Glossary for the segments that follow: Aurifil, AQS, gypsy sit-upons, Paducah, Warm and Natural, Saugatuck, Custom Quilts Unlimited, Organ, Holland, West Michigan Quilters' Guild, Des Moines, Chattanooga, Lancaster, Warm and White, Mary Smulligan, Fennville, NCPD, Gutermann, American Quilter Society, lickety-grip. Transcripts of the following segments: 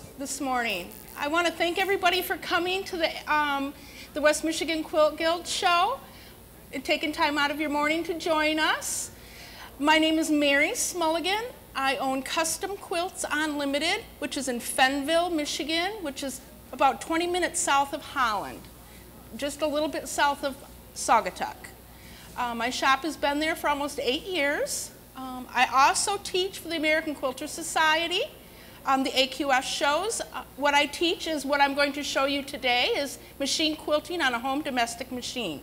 comments this morning. I want to thank everybody for coming to the West Michigan Quilt Guild show and taking time out of your morning to join us. My name is Mary Smulligan. I own Custom Quilts Unlimited, which is in Fennville, Michigan, which is about 20 minutes south of Holland, just a little bit south of Saugatuck. My shop has been there for almost 8 years. I also teach for the American Quilter Society on the AQS shows. What I teach is what I'm going to show you today is machine quilting on a home domestic machine.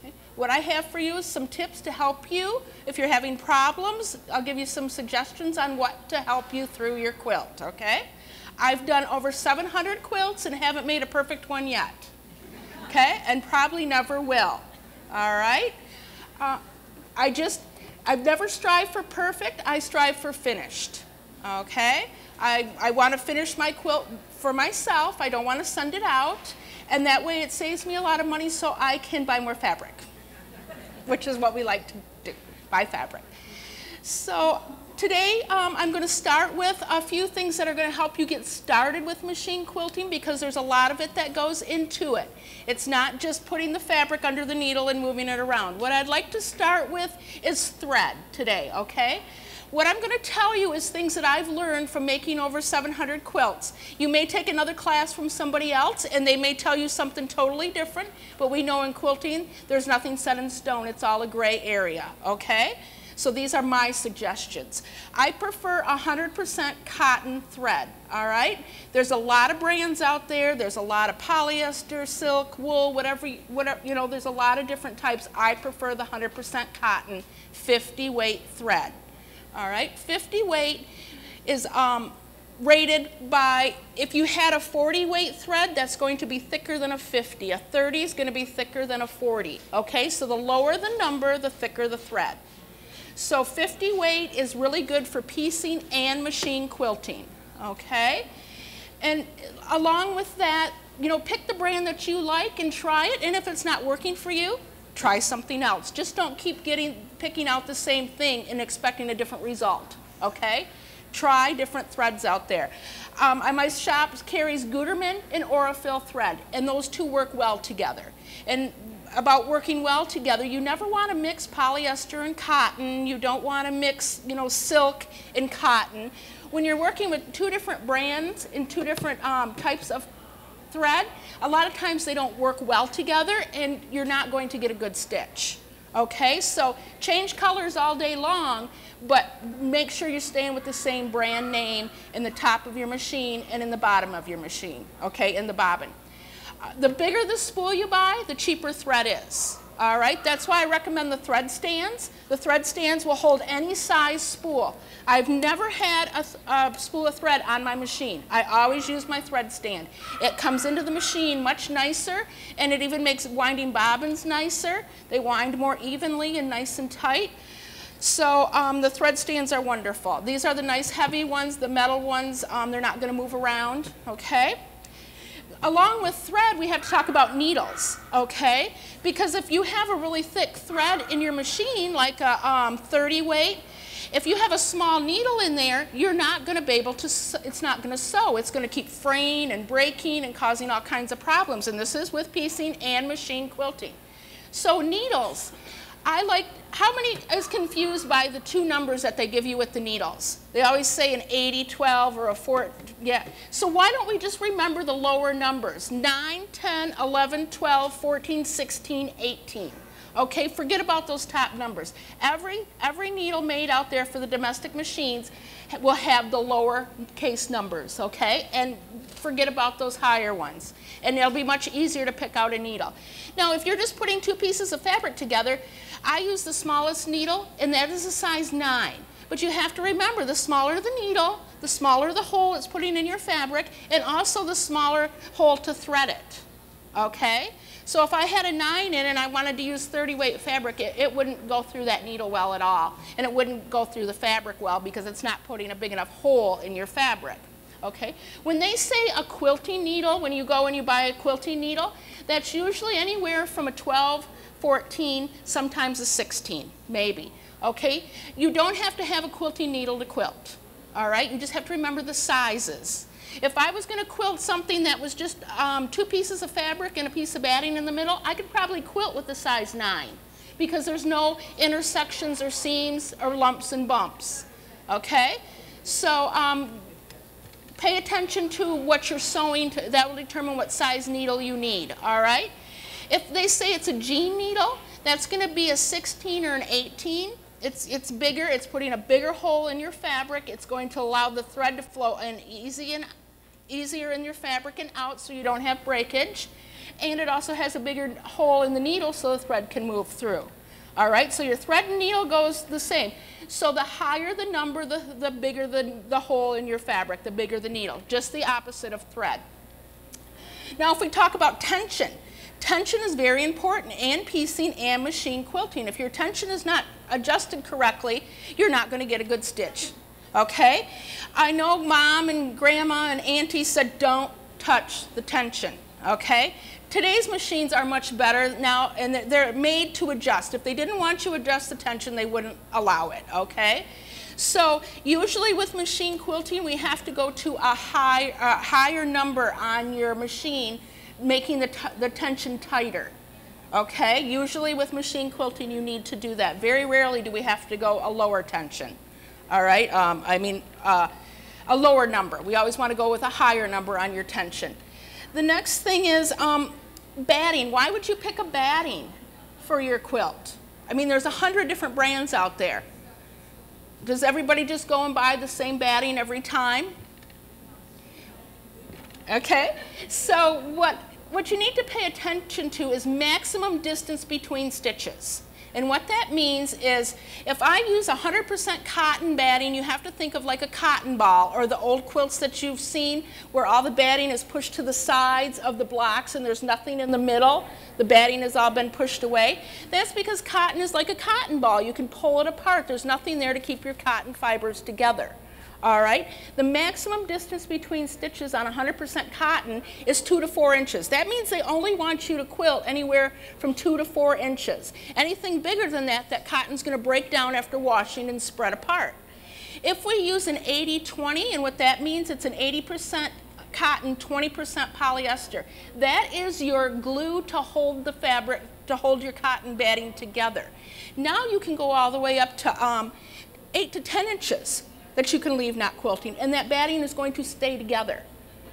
Okay. What I have for you is some tips to help you. If you're having problems, I'll give you some suggestions on what to help you through your quilt, okay? I've done over 700 quilts and haven't made a perfect one yet, okay? And probably never will, all right? I've never strived for perfect, I strive for finished, okay? I want to finish my quilt for myself, I don't want to send it out, and that way it saves me a lot of money so I can buy more fabric, which is what we like to do, buy fabric. So today I'm going to start with a few things that are going to help you get started with machine quilting because there's a lot of it that goes into it. It's not just putting the fabric under the needle and moving it around. What I'd like to start with is thread today, okay? What I'm going to tell you is things that I've learned from making over 700 quilts. You may take another class from somebody else and they may tell you something totally different, but we know in quilting there's nothing set in stone. It's all a gray area, okay? So these are my suggestions. I prefer 100% cotton thread, all right? There's a lot of brands out there. There's a lot of polyester, silk, wool, whatever, you know, there's a lot of different types. I prefer the 100% cotton 50 weight thread. All right, 50 weight is rated by, if you had a 40 weight thread, that's going to be thicker than a 50. A 30 is going to be thicker than a 40. Okay, so the lower the number, the thicker the thread. So 50 weight is really good for piecing and machine quilting. Okay, and along with that, you know, pick the brand that you like and try it, and if it's not working for you, try something else. Just don't keep picking out the same thing and expecting a different result, okay? Try different threads out there. My shop carries Gutermann and Aurifil thread, and those two work well together. And about working well together, you never want to mix polyester and cotton. You don't want to mix, you know, silk and cotton. When you're working with two different brands and two different types of thread, a lot of times they don't work well together and you're not going to get a good stitch. Okay, so change colors all day long, but make sure you're staying with the same brand name in the top of your machine and in the bottom of your machine, okay, in the bobbin. The bigger the spool you buy, the cheaper thread is. All right, that's why I recommend the thread stands. The thread stands will hold any size spool. I've never had a spool of thread on my machine. I always use my thread stand. It comes into the machine much nicer, and it even makes winding bobbins nicer. They wind more evenly and nice and tight. So the thread stands are wonderful. These are the nice heavy ones, the metal ones. They're not going to move around, okay? Along with thread, we have to talk about needles, okay? Because if you have a really thick thread in your machine, like a 30 weight, if you have a small needle in there, you're not going to be able to, it's not going to sew. It's going to keep fraying and breaking and causing all kinds of problems. And this is with piecing and machine quilting. So needles, I like, how many is confused by the two numbers that they give you with the needles? They always say an 80, 12, or a 4, yeah. So why don't we just remember the lower numbers? 9, 10, 11, 12, 14, 16, 18. Okay, forget about those top numbers. Every needle made out there for the domestic machines will have the lower case numbers, okay? And forget about those higher ones. And it'll be much easier to pick out a needle. Now, if you're just putting two pieces of fabric together, I use the smallest needle, and that is a size 9. But you have to remember, the smaller the needle, the smaller the hole it's putting in your fabric, and also the smaller hole to thread it, okay? So if I had a 9 in and I wanted to use 30 weight fabric, it wouldn't go through that needle well at all. And it wouldn't go through the fabric well because it's not putting a big enough hole in your fabric. Okay? When they say a quilting needle, when you go and you buy a quilting needle, that's usually anywhere from a 12, 14, sometimes a 16, maybe. Okay? You don't have to have a quilting needle to quilt. All right? You just have to remember the sizes. If I was going to quilt something that was just two pieces of fabric and a piece of batting in the middle, I could probably quilt with a size 9 because there's no intersections or seams or lumps and bumps. Okay? So pay attention to what you're sewing to. That will determine what size needle you need. All right? If they say it's a jean needle, that's going to be a 16 or an 18. It's bigger, it's putting a bigger hole in your fabric, it's going to allow the thread to flow in easier in your fabric and out so you don't have breakage. And it also has a bigger hole in the needle so the thread can move through. All right, so your thread and needle goes the same. So the higher the number, the bigger the hole in your fabric, the bigger the needle, just the opposite of thread. Now if we talk about tension, tension is very important in piecing and machine quilting. If your tension is not adjusted correctly, you're not going to get a good stitch. Okay? I know mom and grandma and auntie said don't touch the tension. Okay? Today's machines are much better now and they're made to adjust. If they didn't want you to adjust the tension, they wouldn't allow it. Okay? So usually with machine quilting, we have to go to a higher number on your machine, making the tension tighter. Okay, usually with machine quilting you need to do that. Very rarely do we have to go a lower tension. All right, a lower number. We always want to go with a higher number on your tension. The next thing is batting. Why would you pick a batting for your quilt? I mean, there's 100 different brands out there. Does everybody just go and buy the same batting every time? Okay, so what you need to pay attention to is maximum distance between stitches. And what that means is if I use 100% cotton batting, you have to think of like a cotton ball or the old quilts that you've seen where all the batting is pushed to the sides of the blocks and there's nothing in the middle. The batting has all been pushed away. That's because cotton is like a cotton ball. You can pull it apart. There's nothing there to keep your cotton fibers together. All right, the maximum distance between stitches on 100% cotton is 2 to 4 inches. That means they only want you to quilt anywhere from 2 to 4 inches. Anything bigger than that, that cotton's going to break down after washing and spread apart. If we use an 80-20, and what that means, it's an 80% cotton, 20% polyester. That is your glue to hold the fabric, to hold your cotton batting together. Now you can go all the way up to 8 to 10 inches. That you can leave not quilting, and that batting is going to stay together.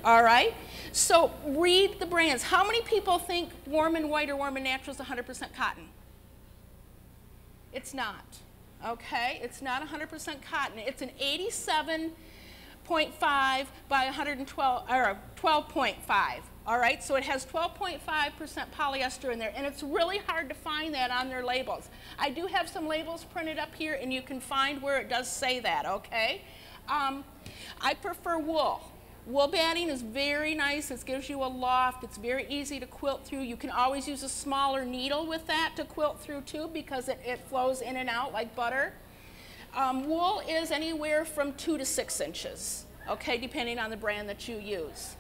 All right? So read the brands. How many people think Warm and White or Warm and Natural is 100% cotton? It's not. Okay? It's not 100% cotton. It's an 87.5 by 112, or 12.5. All right, so it has 12.5% polyester in there, and it's really hard to find that on their labels. I do have some labels printed up here, and you can find where it does say that, okay? I prefer wool. Wool batting is very nice. It gives you a loft. It's very easy to quilt through. You can always use a smaller needle with that to quilt through, too, because it flows in and out like butter. Wool is anywhere from 2 to 6 inches, okay, depending on the brand that you use.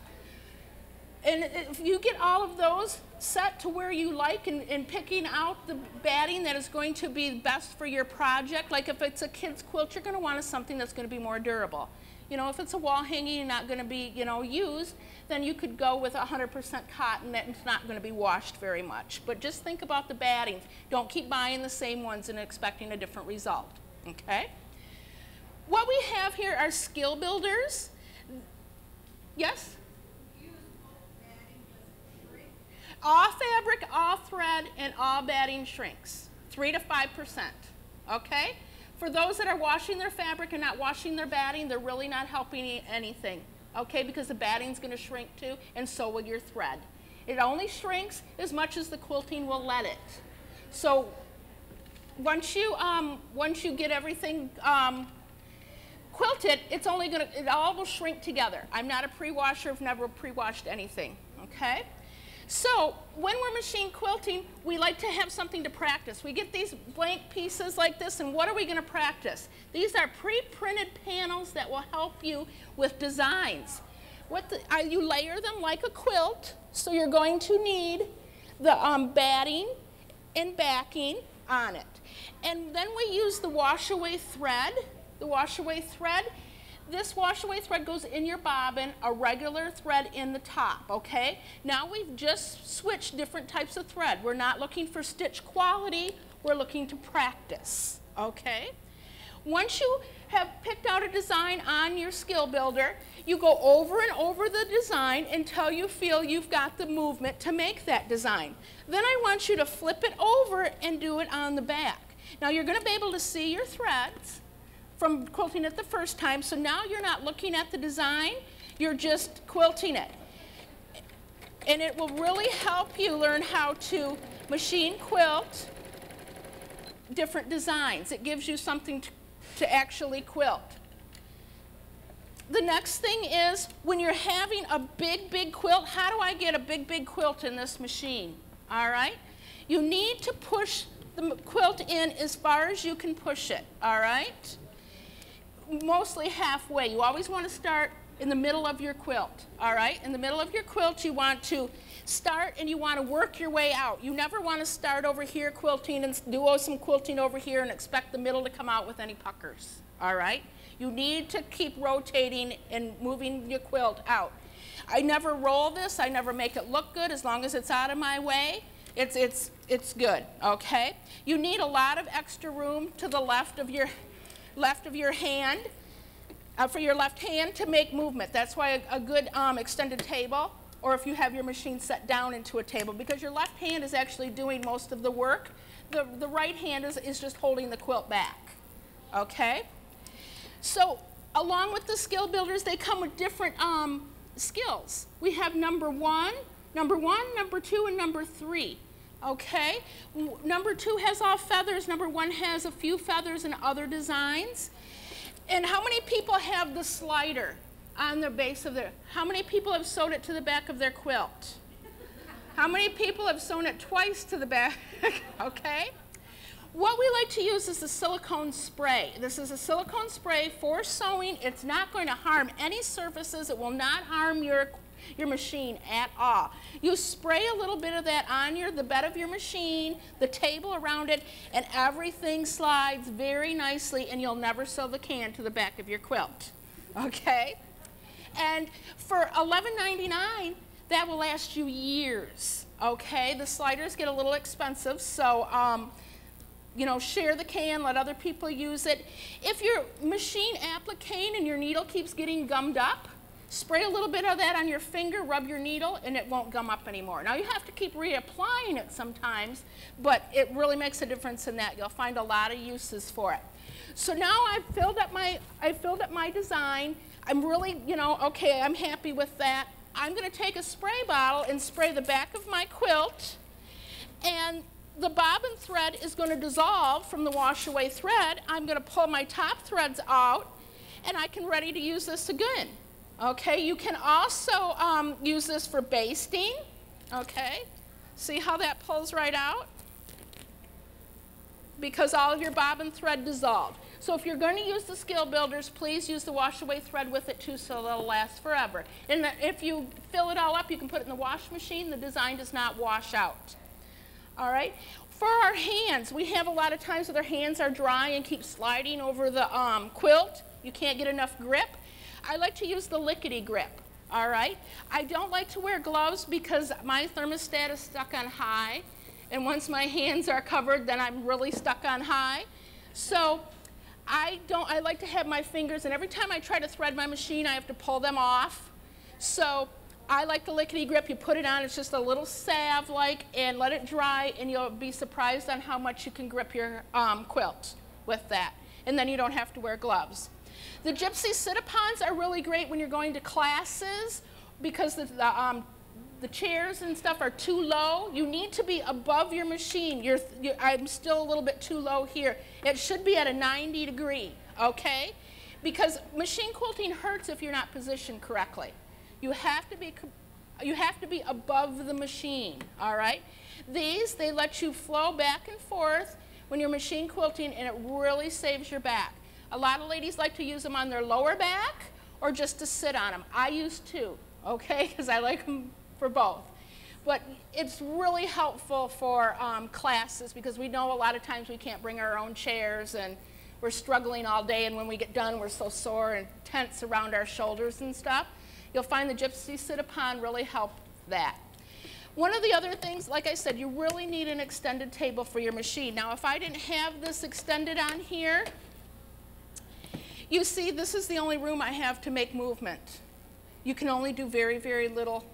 And if you get all of those set to where you like and picking out the batting that is going to be best for your project, like if it's a kid's quilt, you're going to want something that's going to be more durable. You know, if it's a wall hanging and not going to be, you know, used, then you could go with 100% cotton that's not going to be washed very much. But just think about the batting. Don't keep buying the same ones and expecting a different result, okay? What we have here are skill builders. Yes? All fabric, all thread, and all batting shrinks, 3 to 5%, okay? For those that are washing their fabric and not washing their batting, they're really not helping anything, okay? Because the batting's gonna shrink too, and so will your thread. It only shrinks as much as the quilting will let it. So once you get everything quilted, it all will shrink together. I'm not a pre-washer, I've never pre-washed anything, okay? So when we're machine quilting, we like to have something to practice. We get these blank pieces like this, and what are we going to practice? These are pre-printed panels that will help you with designs. You layer them like a quilt, so you're going to need the batting and backing on it. And then we use the wash-away thread. The wash-away thread this washaway thread goes in your bobbin, a regular thread in the top, okay? Now we've just switched different types of thread. We're not looking for stitch quality, we're looking to practice, okay? Once you have picked out a design on your skill builder, you go over and over the design until you feel you've got the movement to make that design. Then I want you to flip it over and do it on the back. Now you're going to be able to see your threads from quilting it the first time, so now you're not looking at the design, you're just quilting it. And it will really help you learn how to machine quilt different designs. It gives you something to actually quilt. The next thing is, when you're having a big quilt, how do I get a big quilt in this machine? All right? You need to push the quilt in as far as you can push it, all right? Mostly halfway. You always want to start in the middle of your quilt, all right? In the middle of your quilt, you want to start and you want to work your way out. You never want to start over here quilting and do some quilting over here and expect the middle to come out with any puckers, all right? You need to keep rotating and moving your quilt out. I never roll this. I never make it look good. As long as it's out of my way, it's good, okay? You need a lot of extra room to the left of your hand, for your left hand to make movement. That's why a good extended table, or if you have your machine set down into a table, because your left hand is actually doing most of the work. The right hand is just holding the quilt back, okay? So along with the skill builders, they come with different skills. We have number one, number two, and number three. Okay, number two has all feathers, number one has a few feathers and other designs. And how many people have the slider on the base of their, how many people have sewed it to the back of their quilt? How many people have sewn it twice to the back, okay? What we like to use is the silicone spray. This is a silicone spray for sewing. It's not going to harm any surfaces. It will not harm your machine at all. You spray a little bit of that on the bed of your machine, the table around it, and everything slides very nicely, and you'll never sew the can to the back of your quilt, okay? And for $11.99, that will last you years, okay? The sliders get a little expensive, so you know, share the can, let other people use it. If your machine applique and your needle keeps getting gummed up, spray a little bit of that on your finger, rub your needle, and it won't gum up anymore. Now you have to keep reapplying it sometimes, but it really makes a difference in that. You'll find a lot of uses for it. So now I've filled up my design. I'm really, you know, okay, I'm happy with that. I'm going to take a spray bottle and spray the back of my quilt, and the bobbin thread is going to dissolve from the washaway thread. I'm going to pull my top threads out, and I can ready to use this again. Okay, you can also use this for basting, okay? See how that pulls right out? Because all of your bobbin thread dissolved. So if you're going to use the skill builders, please use the washaway thread with it too, so it'll last forever. And if you fill it all up, you can put it in the wash machine. The design does not wash out, all right? For our hands, we have a lot of times where their hands are dry and keep sliding over the quilt. You can't get enough grip. I like to use the lickety-grip, all right? I don't like to wear gloves because my thermostat is stuck on high, and once my hands are covered, then I'm really stuck on high. So I like to have my fingers, and every time I try to thread my machine, I have to pull them off. So I like the lickety-grip. You put it on, it's just a little salve-like, and let it dry, and you'll be surprised on how much you can grip your quilt with that. And then you don't have to wear gloves. The gypsy sit-upons are really great when you're going to classes because the chairs and stuff are too low. You need to be above your machine. I'm still a little bit too low here. It should be at a 90 degree, okay? Because machine quilting hurts if you're not positioned correctly. You have to be above the machine, all right? These, they let you flow back and forth when you're machine quilting, and it really saves your back. A lot of ladies like to use them on their lower back or just to sit on them. I use two, okay, because I like them for both. But it's really helpful for classes because we know a lot of times we can't bring our own chairs and we're struggling all day, and when we get done, we're so sore and tense around our shoulders and stuff. You'll find the gypsy sit-upon really helped that. One of the other things, like I said, you really need an extended table for your machine. Now, if I didn't have this extended on here, you see, this is the only room I have to make movement. You can only do very, very little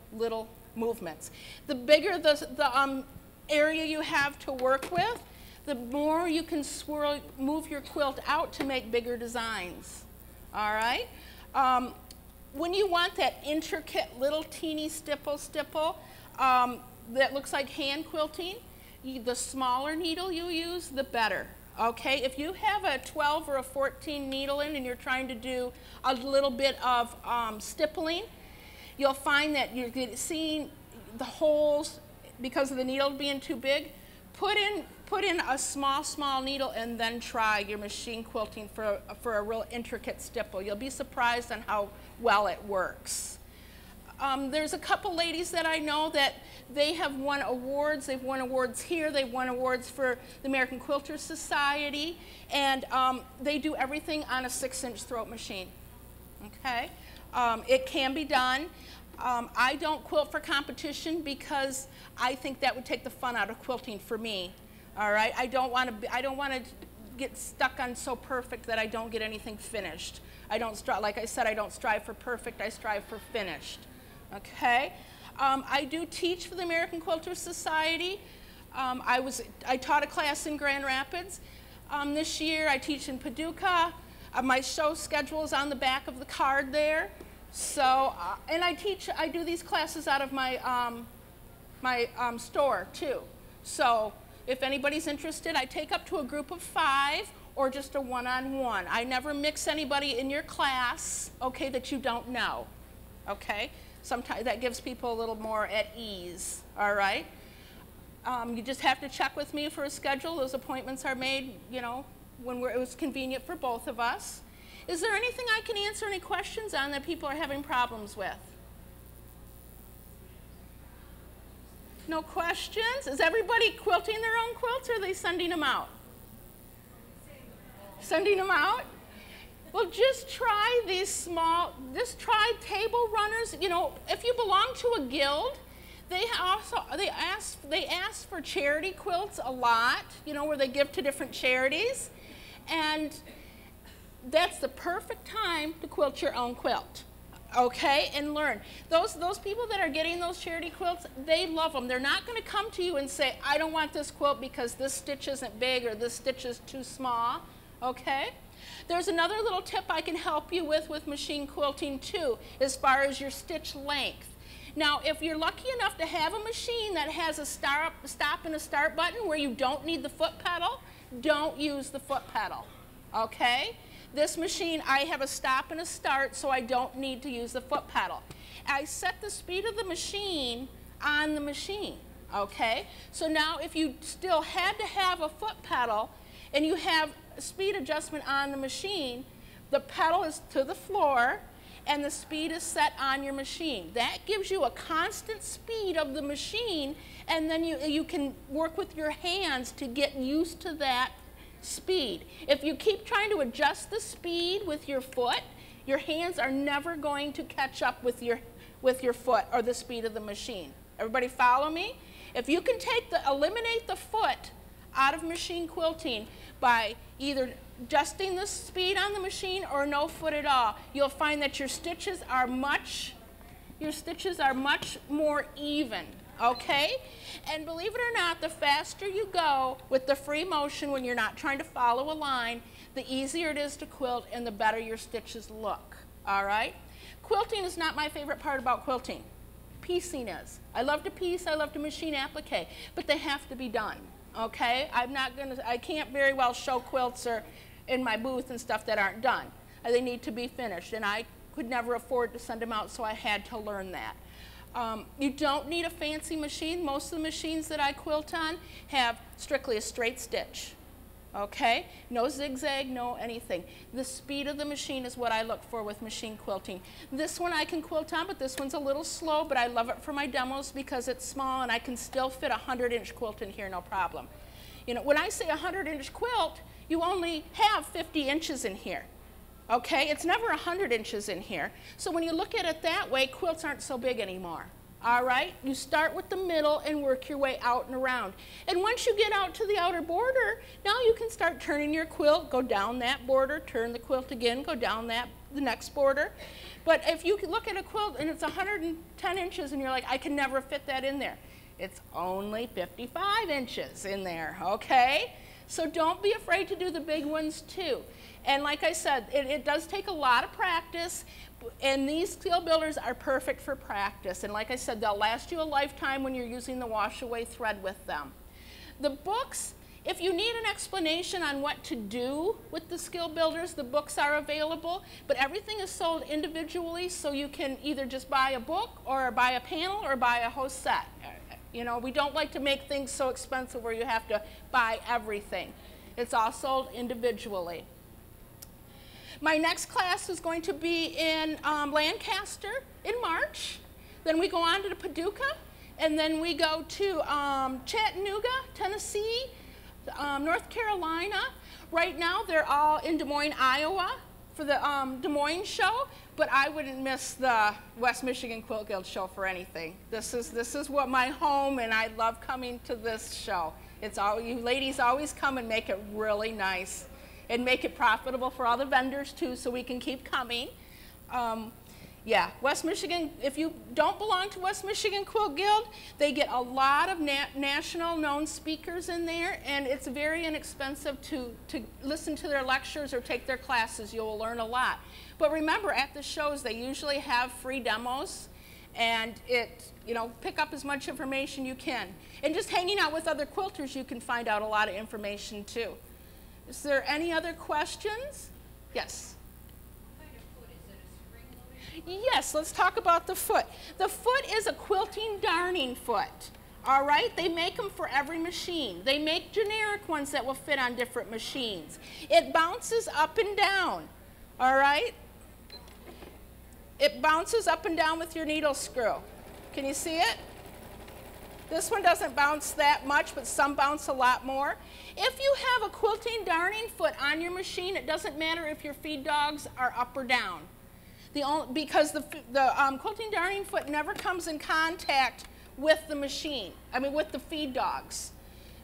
movements. The bigger the area you have to work with, the more you can swirl, move your quilt out to make bigger designs, all right? When you want that intricate little teeny stipple that looks like hand quilting, the smaller needle you use, the better, okay? If you have a 12 or a 14 needle in and you're trying to do a little bit of stippling, you'll find that you're seeing the holes because of the needle being too big. Put in a small needle and then try your machine quilting for a real intricate stipple. You'll be surprised on how well it works. There's a couple ladies that I know that they have won awards. They've won awards here. They've won awards for the American Quilter Society, and they do everything on a 6-inch throat machine. Okay, it can be done. I don't quilt for competition because I think that would take the fun out of quilting for me. All right, I don't want to get stuck on so perfect that I don't get anything finished. I don't strive, like I said, I don't strive for perfect. I strive for finished. Okay, I do teach for the American Quilter Society. I taught a class in Grand Rapids. This year I teach in Paducah. My show schedule is on the back of the card there. So, and I do these classes out of my, my store too. So if anybody's interested, I take up to a group of 5 or just a one-on-one. I never mix anybody in your class, okay, that you don't know, okay? Sometimes that gives people a little more at ease, all right? You just have to check with me for a schedule. Those appointments are made, you know, when it was convenient for both of us. Is there anything I can answer any questions on that people are having problems with? No questions? Is everybody quilting their own quilts, or are they sending them out? Sending them out? Well, just try these small, just try table runners. You know, if you belong to a guild, they ask for charity quilts a lot, you know, where they give to different charities. And that's the perfect time to quilt your own quilt, okay, and learn. Those people that are getting those charity quilts, they love them. They're not going to come to you and say, I don't want this quilt because this stitch isn't big or this stitch is too small, okay? There's another little tip I can help you with machine quilting too, as far as your stitch length. Now, if you're lucky enough to have a machine that has a stop and a start button where you don't need the foot pedal, don't use the foot pedal, okay? This machine, I have a stop and a start, so I don't need to use the foot pedal. I set the speed of the machine on the machine, okay? So now if you still had to have a foot pedal and you have speed adjustment on the machine, the pedal is to the floor and the speed is set on your machine. That gives you a constant speed of the machine, and then you can work with your hands to get used to that speed. If you keep trying to adjust the speed with your foot, your hands are never going to catch up with your foot or the speed of the machine. Everybody follow me? If you can eliminate the foot out of machine quilting by either adjusting the speed on the machine or no foot at all, you'll find that your stitches are much more even. Okay? And believe it or not, the faster you go with the free motion when you're not trying to follow a line, the easier it is to quilt and the better your stitches look. All right? Quilting is not my favorite part about quilting. Piecing is. I love to piece, I love to machine applique, but they have to be done. Okay? I can't very well show quilts or in my booth and stuff that aren't done. They need to be finished, and I could never afford to send them out, so I had to learn that. You don't need a fancy machine. Most of the machines that I quilt on have strictly a straight stitch, okay? No zigzag, no anything. The speed of the machine is what I look for with machine quilting. This one I can quilt on, but this one's a little slow, but I love it for my demos because it's small and I can still fit a 100-inch quilt in here, no problem. You know, when I say a 100-inch quilt, you only have 50 inches in here. Okay, it's never 100 inches in here. So when you look at it that way, quilts aren't so big anymore. All right, you start with the middle and work your way out and around. And once you get out to the outer border, now you can start turning your quilt, go down that border, turn the quilt again, go down that, the next border. But if you look at a quilt and it's 110 inches and you're like, I can never fit that in there. It's only 55 inches in there, okay? So don't be afraid to do the big ones too. And like I said, it does take a lot of practice, and these skill builders are perfect for practice. And like I said, they'll last you a lifetime when you're using the wash-away thread with them. The books, if you need an explanation on what to do with the skill builders, the books are available, but everything is sold individually, so you can either just buy a book or buy a panel or buy a whole set. You know, we don't like to make things so expensive where you have to buy everything. It's all sold individually. My next class is going to be in Lancaster in March. Then we go on to Paducah, and then we go to Chattanooga, Tennessee, North Carolina. Right now they're all in Des Moines, Iowa for the Des Moines show, but I wouldn't miss the West Michigan Quilt Guild show for anything. This is what my home, and I love coming to this show. It's all, you ladies always come and make it really nice and make it profitable for all the vendors too, so we can keep coming. Yeah, West Michigan, if you don't belong to West Michigan Quilt Guild, they get a lot of national known speakers in there, and it's very inexpensive to listen to their lectures or take their classes. You'll learn a lot. But remember, at the shows, they usually have free demos, and you know, pick up as much information you can. And just hanging out with other quilters, you can find out a lot of information too. Is there any other questions? Yes. Yes, let's talk about the foot. The foot is a quilting darning foot, all right? They make them for every machine. They make generic ones that will fit on different machines. It bounces up and down, all right? It bounces up and down with your needle screw. Can you see it? This one doesn't bounce that much, but some bounce a lot more. If you have a quilting darning foot on your machine, it doesn't matter if your feed dogs are up or down. Because the quilting darning foot never comes in contact with the machine, I mean with the feed dogs.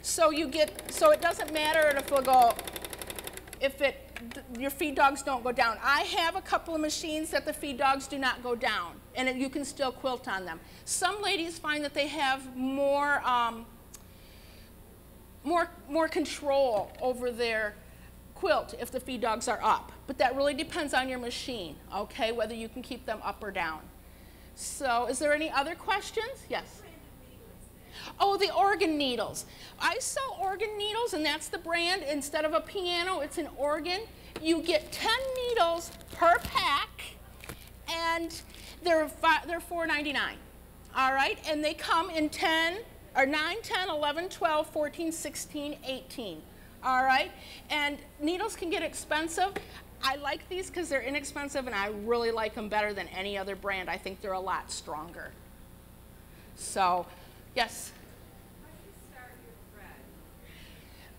So you get, so it doesn't matter if it'll go, if it, your feed dogs don't go down. I have a couple of machines that the feed dogs do not go down, and you can still quilt on them. Some ladies find that they have more control over their quilt if the feed dogs are up, but that really depends on your machine, okay, whether you can keep them up or down. So is there any other questions? Yes. Oh, the Organ needles. I sell Organ needles, and that's the brand. Instead of a piano, it's an Organ. You get 10 needles per pack, and they're $4.99, all right? And they come in 10, or 9, 10, 11, 12, 14, 16, 18. All right, and needles can get expensive. I like these because they're inexpensive, and I really like them better than any other brand. I think they're a lot stronger. So, yes? How do you start your thread?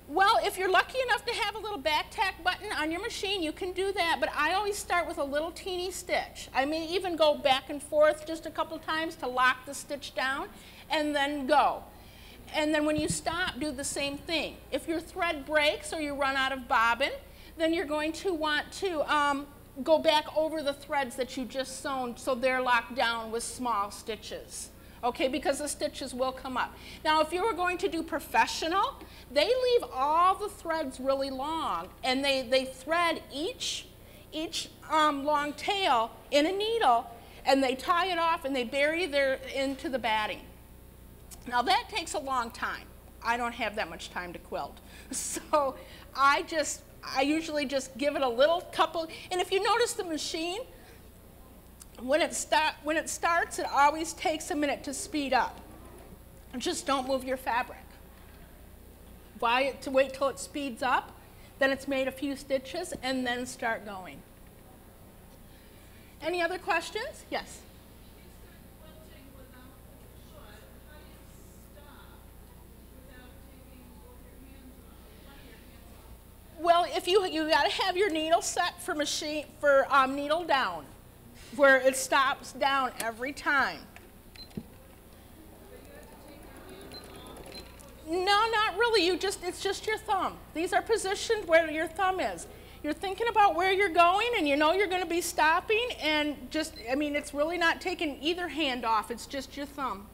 Well, if you're lucky enough to have a little back tack button on your machine, you can do that, but I always start with a little teeny stitch. I may even go back and forth just a couple times to lock the stitch down, and then go. And then when you stop, do the same thing. If your thread breaks or you run out of bobbin, then you're going to want to go back over the threads that you just sewn so they're locked down with small stitches, okay, because the stitches will come up. Now, if you were going to do professional, they leave all the threads really long, and they thread each long tail in a needle, and they tie it off, and they bury their into the batting. Now that takes a long time. I don't have that much time to quilt. So I usually just give it a little couple, and if you notice the machine, when it starts, it always takes a minute to speed up. Just don't move your fabric. To wait till it speeds up, then it's made a few stitches, and then start going. Any other questions? Yes? if you got to have your needle set for machine for needle down, where it stops down every time. No, not really. You just, it's just your thumb. These are positioned where your thumb is. You're thinking about where you're going, and you know you're going to be stopping, and just, I mean, it's really not taking either hand off. It's just your thumb.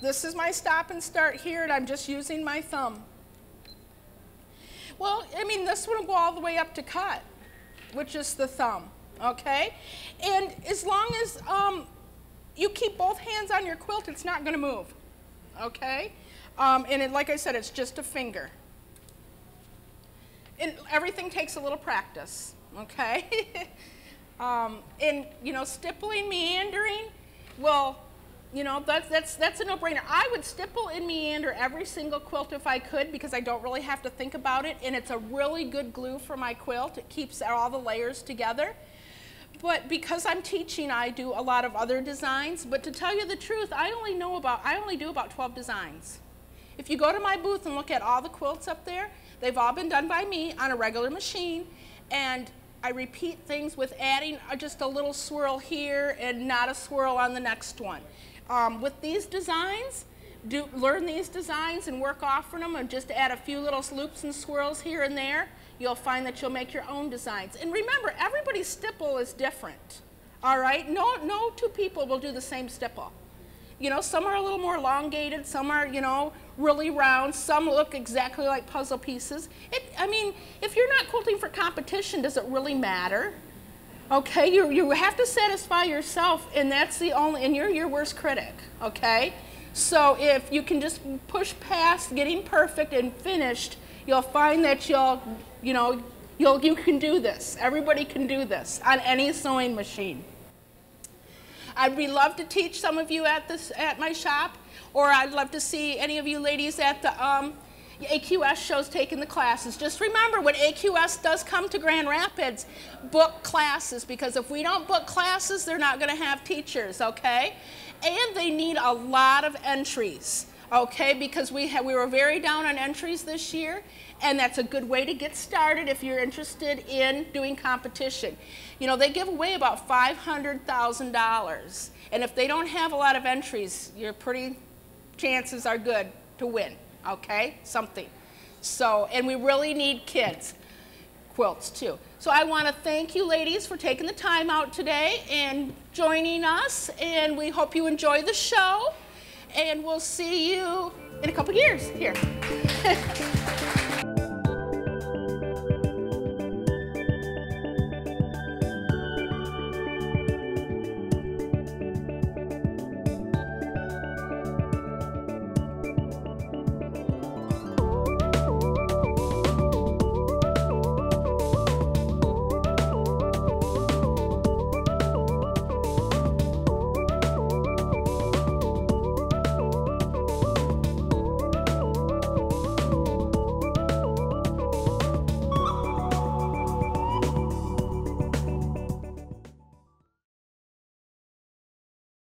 This is my stop and start here, and I'm just using my thumb. Well, I mean, this one will go all the way up to cut, which is the thumb, okay? And as long as you keep both hands on your quilt, it's not going to move. Okay, and it, like I said, it's just a finger. And everything takes a little practice, okay? And you know, stippling, meandering, well, you know, that's a no-brainer. I would stipple and meander every single quilt if I could, because I don't really have to think about it, and it's a really good glue for my quilt. It keeps all the layers together. But because I'm teaching, I do a lot of other designs. But to tell you the truth, I only do about 12 designs. If you go to my booth and look at all the quilts up there, they've all been done by me on a regular machine. And I repeat things with adding just a little swirl here and not a swirl on the next one. With these designs, learn these designs and work off from them, and just add a few little loops and swirls here and there. You'll find that you'll make your own designs. And remember, everybody's stipple is different, all right? No two people will do the same stipple. You know, some are a little more elongated, some are, you know, really round, some look exactly like puzzle pieces. I mean, if you're not quilting for competition, does it really matter? Okay, you have to satisfy yourself, and that's the only, and you're your worst critic, okay? So if you can just push past getting perfect and finished, you'll find that you can do this. Everybody can do this on any sewing machine. I'd be love to teach some of you at my shop, or I'd love to see any of you ladies at the AQS shows taking the classes. Just remember, when AQS does come to Grand Rapids, book classes, because if we don't book classes, they're not going to have teachers, okay? And they need a lot of entries. Okay, because we were very down on entries this year, and that's a good way to get started if you're interested in doing competition. You know, they give away about $500,000, and if they don't have a lot of entries, your pretty chances are good to win, okay, something. So, and we really need kids' quilts too. So I want to thank you ladies for taking the time out today and joining us, and we hope you enjoy the show. And we'll see you in a couple years here.